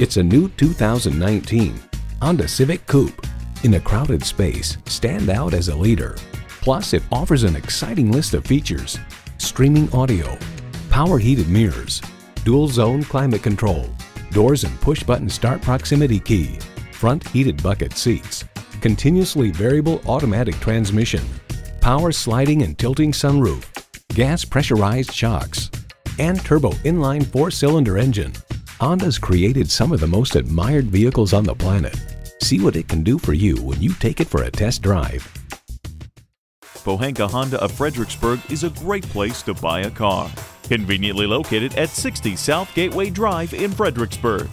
It's a new 2019 Honda Civic Coupe. In a crowded space, stand out as a leader. Plus, it offers an exciting list of features: streaming audio, power heated mirrors, dual zone climate control, doors and push button start proximity key, front heated bucket seats, continuously variable automatic transmission, power sliding and tilting sunroof, gas pressurized shocks, and turbo inline 4-cylinder engine. Honda's created some of the most admired vehicles on the planet. See what it can do for you when you take it for a test drive. Pohanka Honda of Fredericksburg is a great place to buy a car. Conveniently located at 60 South Gateway Drive in Fredericksburg.